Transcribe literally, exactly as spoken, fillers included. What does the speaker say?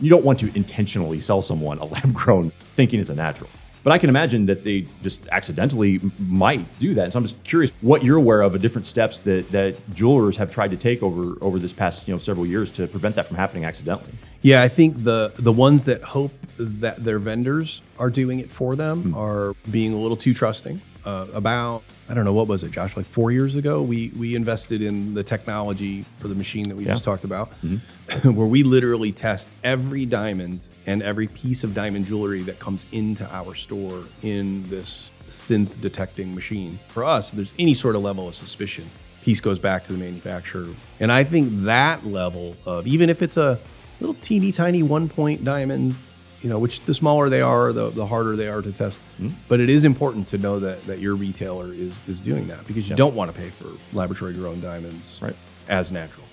You don't want to intentionally sell someone a lab grown thinking it's a natural. But I can imagine that they just accidentally might do that. And so I'm just curious what you're aware of, of different steps that, that jewelers have tried to take over over this past you know several years to prevent that from happening accidentally. Yeah, I think the the ones that hope that their vendors are doing it for them mm-hmm. are being a little too trusting. Uh, about, I don't know, what was it, Josh? Like four years ago, we we invested in the technology for the machine that we yeah. just talked about, mm-hmm. where we literally test every diamond and every piece of diamond jewelry that comes into our store in this synth detecting machine. For us, if there's any sort of level of suspicion, piece goes back to the manufacturer. And I think that level of, even if it's a little teeny tiny one point diamond, you know, which the smaller they are, the, the harder they are to test. Mm-hmm. But it is important to know that that your retailer is is doing that, because you yeah. don't want to pay for laboratory grown diamonds right. as natural.